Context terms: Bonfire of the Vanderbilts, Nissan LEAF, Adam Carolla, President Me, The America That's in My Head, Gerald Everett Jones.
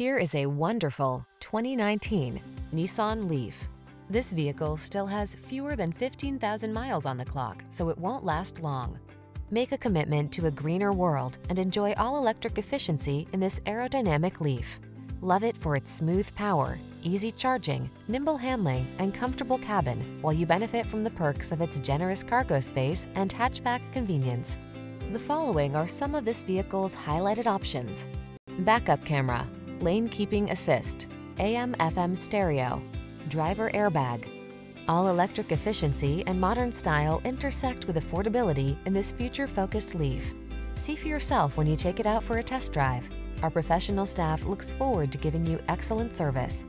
Here is a wonderful 2019 Nissan LEAF. This vehicle still has fewer than 15,000 miles on the clock, so it won't last long. Make a commitment to a greener world and enjoy all-electric efficiency in this aerodynamic LEAF. Love it for its smooth power, easy charging, nimble handling, and comfortable cabin, while you benefit from the perks of its generous cargo space and hatchback convenience. The following are some of this vehicle's highlighted options: backup camera, lane keeping assist, AM/FM stereo, driver airbag. All-electric efficiency and modern style intersect with affordability in this future-focused LEAF. See for yourself when you take it out for a test drive. Our professional staff looks forward to giving you excellent service.